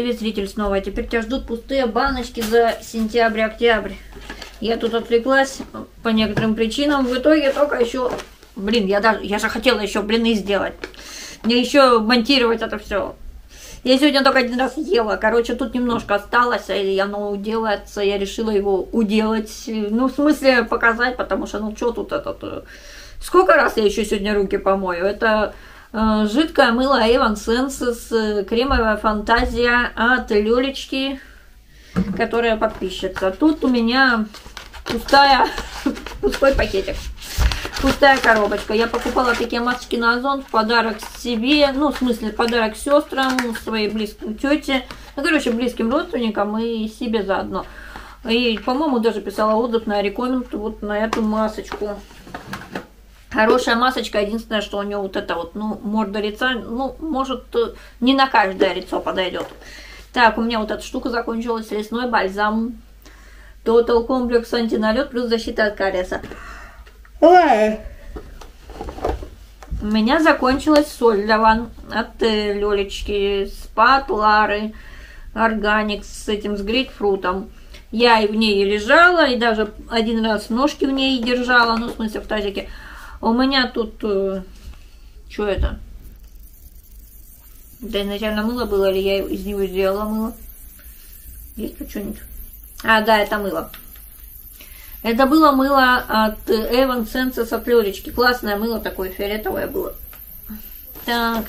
Привет, зритель, снова. А теперь тебя ждут пустые баночки за сентябрь-октябрь. Я тут отвлеклась по некоторым причинам. В итоге только еще... Блин, я же хотела еще блины сделать. Мне еще монтировать это все. Я сегодня только один раз ела. Короче, тут немножко осталось, и оно уделается. Я решила его уделать. Ну, в смысле, показать, потому что, ну, что тут это... Сколько раз я еще сегодня руки помою? Это... Жидкое мыло Evan Senses, кремовая фантазия от Лелечки, которая подписчица. Тут у меня пустой пакетик, пустая коробочка. Я покупала такие масочки на Озон в подарок себе, ну, в смысле, в подарок сестрам, своей близкой тете, ну, короче, близким родственникам и себе заодно. И, по-моему, даже писала отзыв на Recomment вот на эту масочку. Хорошая масочка, единственное, что у нее вот это вот, ну, морда лица, ну, может, не на каждое лицо подойдет. Так, у меня вот эта штука закончилась, лесной бальзам. Total комплекс антиналет плюс защита от кариеса. Ой. У меня закончилась соль для ванн от Лелечки, спад Лары, органик с этим, с грейпфрутом. Я и в ней лежала, и даже один раз ножки в ней держала, ну, в смысле, в тазике. У меня тут, что это? Да, изначально мыло было, или я из него сделала мыло? Есть тут что-нибудь? А, да, это мыло. Это было мыло от Evan Senses от Лелечки. Классное мыло такое, фиолетовое было. Так,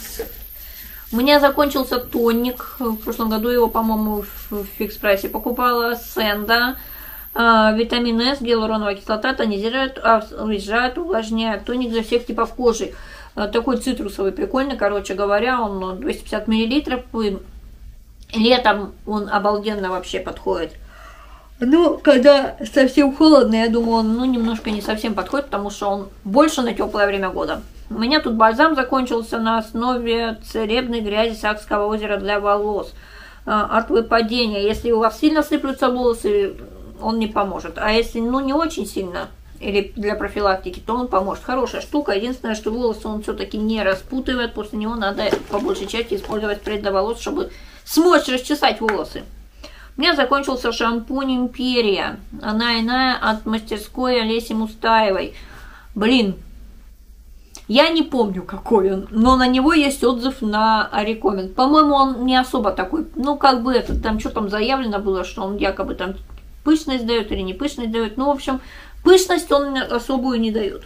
у меня закончился тоник. В прошлом году его, по-моему, в Фикс-Прайсе покупала. Сэн, да. Витамин С, гиалуроновая кислота, тонизирует, освежает, увлажняет. Тоник для всех типов кожи. Такой цитрусовый, прикольный, короче говоря. Он 250 мл. И летом он обалденно вообще подходит. Ну, когда совсем холодно, я думаю, он, ну, немножко не совсем подходит, потому что он больше на теплое время года. У меня тут бальзам закончился на основе церебной грязи Сакского озера для волос. От выпадения. Если у вас сильно сыплются волосы, он не поможет. А если, ну, не очень сильно, или для профилактики, то он поможет. Хорошая штука. Единственное, что волосы он все-таки не распутывает. После него надо по большей части использовать спрей для волос, чтобы смочь расчесать волосы. У меня закончился шампунь Империя. Она иная от мастерской Олеси Мустаевой. Блин, я не помню, какой он, но на него есть отзыв на Recomment. По-моему, он не особо такой, ну, как бы это, там, что там заявлено было, что он якобы там... пышность дает или не пышность дает. Ну, в общем, пышность он особую не дает.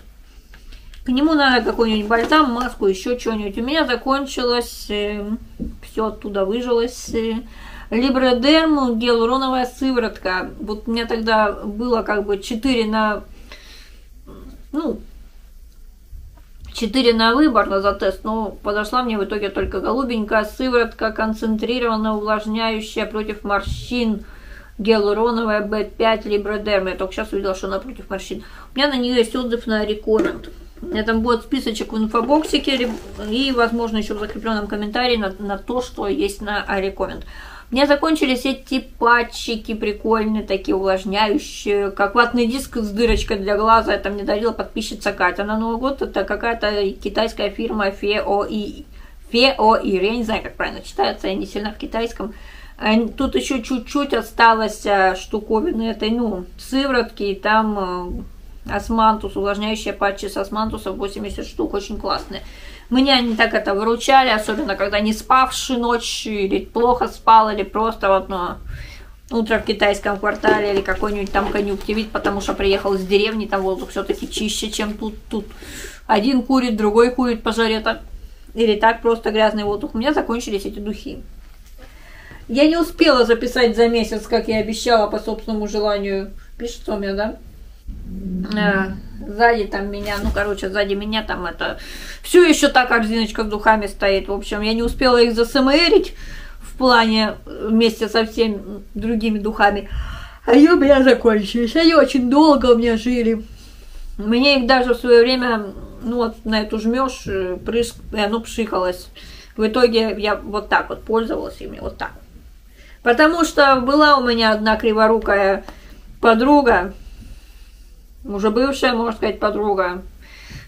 К нему надо какой-нибудь бальзам, маску, еще что-нибудь. У меня закончилось, все оттуда выжилось. Либродерм, гиалуроновая сыворотка. Вот у меня тогда было как бы 4 на выбор, на затест, но подошла мне в итоге только голубенькая сыворотка, концентрированная, увлажняющая против морщин. Гиалуроновая B5 Либродерм. Я только сейчас увидела, что она против морщин. У меня на нее есть отзыв на Recomment. У меня там будет списочек в инфобоксике и, возможно, еще в закрепленном комментарии на то, что есть на Recomment. У меня закончились эти патчики прикольные, такие увлажняющие, как ватный диск с дырочкой для глаза. Это мне дарила подписчица Катя на Новый год. Это какая-то китайская фирма Фео. Я не знаю, как правильно читается, я не сильно в китайском. Тут еще чуть-чуть осталось штуковины этой, ну, сыворотки, и там османтус, увлажняющие патчи с османтусом, 80 штук, очень классные. Меня они так это выручали, особенно когда не спавши ночью, или плохо спал, или просто вот, ну, утро в китайском квартале, или какой-нибудь там конъюнктивит, потому что приехал из деревни, там воздух все-таки чище, чем тут. Один курит, другой курит по жаре, или так просто грязный воздух. У меня закончились эти духи. Я не успела записать за месяц, как я обещала, по собственному желанию. Пишется у меня, да? Сзади там меня, ну, короче, сзади меня там это... Все еще та корзиночка с духами стоит. В общем, я не успела их засмерить в плане вместе со всеми другими духами. Они у меня закончились. Они очень долго у меня жили. Мне их даже в свое время, ну, вот на эту жмешь, прыск, и оно пшикалось. В итоге я вот так вот пользовалась ими, вот так. Потому что была у меня одна криворукая подруга, уже бывшая, можно сказать, подруга,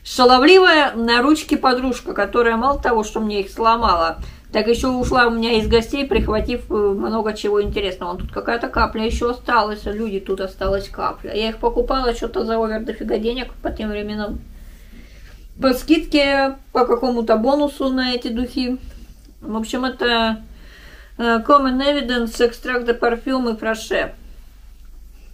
шаловливая на ручке подружка, которая мало того, что мне их сломала, Так еще ушла у меня из гостей, прихватив много чего интересного. Вон тут какая-то капля еще осталась, люди, тут осталась капля. Я их покупала что-то за овер дофига денег по тем временам. По скидке, по какому-то бонусу на эти духи. В общем, это Common Evidence, экстракт де парфюм и фраше.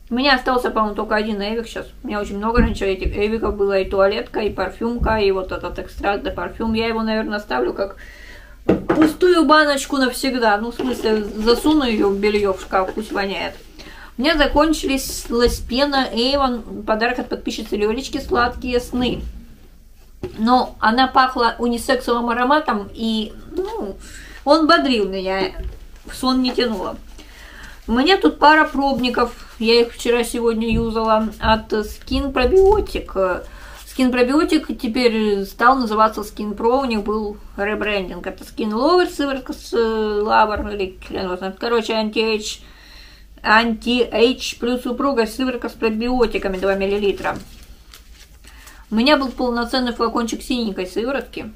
У меня остался, по-моему, только один эвик сейчас. У меня очень много раньше этих эвиков было, и туалетка, и парфюмка, и вот этот экстракт де парфюм. Я его, наверное, ставлю как пустую баночку навсегда. Ну, в смысле, засуну ее в белье в шкаф, пусть воняет. У меня закончились лосьпена Avon, подарок от подписчицы Лелечки, сладкие сны. Но она пахла унисексовым ароматом, и ну, он бодрил меня, в сон не тянуло. У меня тут пара пробников, я их вчера-сегодня юзала, от Skin Probiotic. Skin Probiotic теперь стал называться Skin Pro, у них был ребрендинг. Это Skin Lover, сыворотка с лавр, или короче, анти-эйдж, плюс супруга, сыворотка с пробиотиками 2 мл. У меня был полноценный флакончик синенькой сыворотки.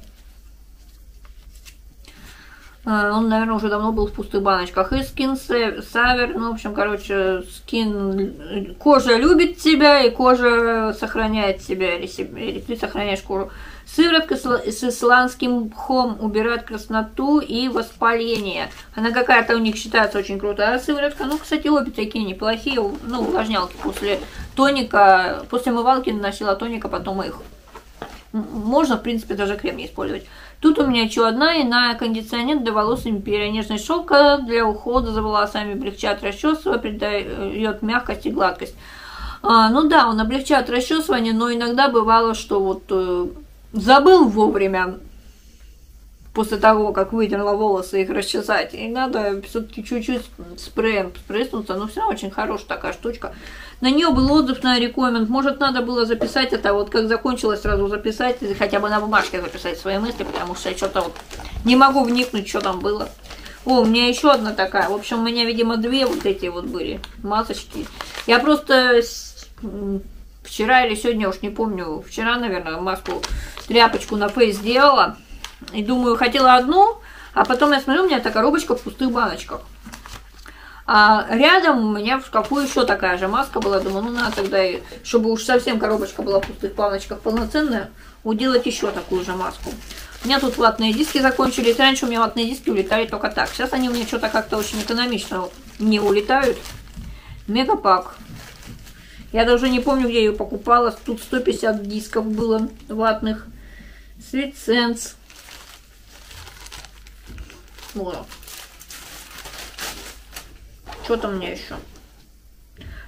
Он, наверное, уже давно был в пустых баночках. И Skin Saver, ну, в общем, короче, скин... кожа любит тебя, и кожа сохраняет себя, или ты сохраняешь кожу. Сыворотка с исландским мхом убирает красноту и воспаление. Она какая-то у них считается очень крутая сыворотка. Ну, кстати, обе такие неплохие, ну, увлажнялки после тоника, после умывалки наносила тоника, потом их. Можно, в принципе, даже крем не использовать. Тут у меня еще одна и на кондиционер для волос империя. Нежный шелк для ухода за волосами, облегчает расчесывание, придает мягкость и гладкость. Ну да, он облегчает расчесывание, но иногда бывало, что вот забыл вовремя, после того, как вытерла волосы, их расчесать. И надо все-таки чуть-чуть спреем спрыснуться, но все равно очень хорошая такая штучка. На нее был отзыв на Recomment. Может, надо было записать это, вот как закончилось, сразу записать, или хотя бы на бумажке записать свои мысли, потому что я что-то вот не могу вникнуть, что там было. О, у меня еще одна такая. В общем, у меня, видимо, две вот эти вот были масочки. Я просто вчера или сегодня, уж не помню, вчера, наверное, маску, тряпочку на фейс сделала. И думаю, хотела одну, а потом я смотрю, у меня эта коробочка в пустых баночках. А рядом у меня в шкафу еще такая же маска была. Думаю, ну надо тогда, чтобы уж совсем коробочка была в пустых баночках полноценная, уделать еще такую же маску. У меня тут ватные диски закончились. Раньше у меня ватные диски улетали только так. Сейчас они у меня что-то как-то очень экономично не улетают. Мегапак. Я даже не помню, где я ее покупала. Тут 150 дисков было ватных. Skin Sense. Что-то у меня еще.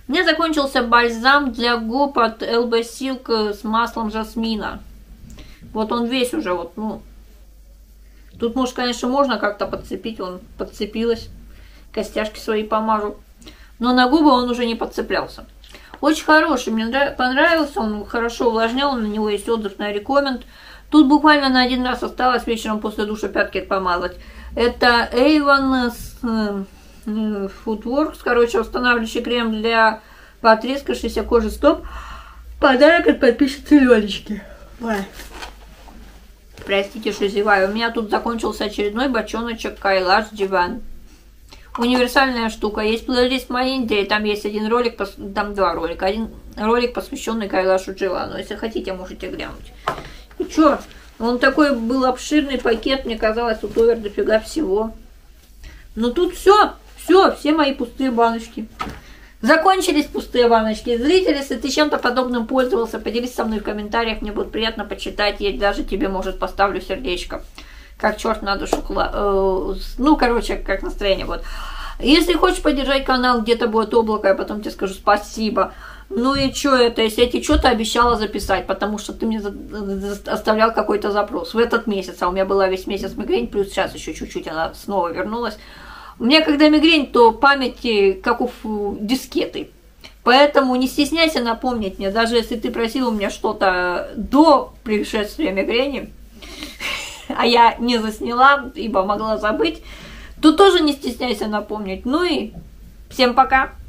У меня закончился бальзам для губ от LB Silk с маслом жасмина. Вот он весь уже вот, ну. Тут, может, конечно, можно как-то подцепить. Он подцепилась. Костяшки свои помажу. Но на губы он уже не подцеплялся. Очень хороший. Мне понравился. Он хорошо увлажнял. На него есть отзыв на Recomment. Тут буквально на один раз осталось вечером после душа пятки отпомазать. Это Evan Foodworks, короче, восстанавливающий крем для потрескавшейся кожи стоп. Подарок от подписчицы Лёлечки. Простите, что зеваю. У меня тут закончился очередной бочоночек Кайлаш Дживан. Универсальная штука. Есть плейлист «Ма Индии», там есть один ролик, там два ролика. Один ролик, посвященный Кайлашу Дживану. Если хотите, можете глянуть. И чё? Он такой был обширный пакет, мне казалось, тут овер дофига всего. Но тут все мои пустые баночки. Закончились пустые баночки. Зрители, если ты чем-то подобным пользовался, поделись со мной в комментариях, мне будет приятно почитать, я даже тебе, может, поставлю сердечко. Как черт на душу, ну, короче, как настроение будет. Если хочешь поддержать канал, где-то будет облако, я потом тебе скажу спасибо. Ну и что это, если я тебе что-то обещала записать, потому что ты мне оставлял какой-то запрос в этот месяц, а у меня была весь месяц мигрень, плюс сейчас еще чуть-чуть она снова вернулась. У меня когда мигрень, то память как у дискеты, поэтому не стесняйся напомнить мне, даже если ты просил у меня что-то до пришествия мигрени, а я не засняла, ибо могла забыть, то тоже не стесняйся напомнить. Ну и всем пока!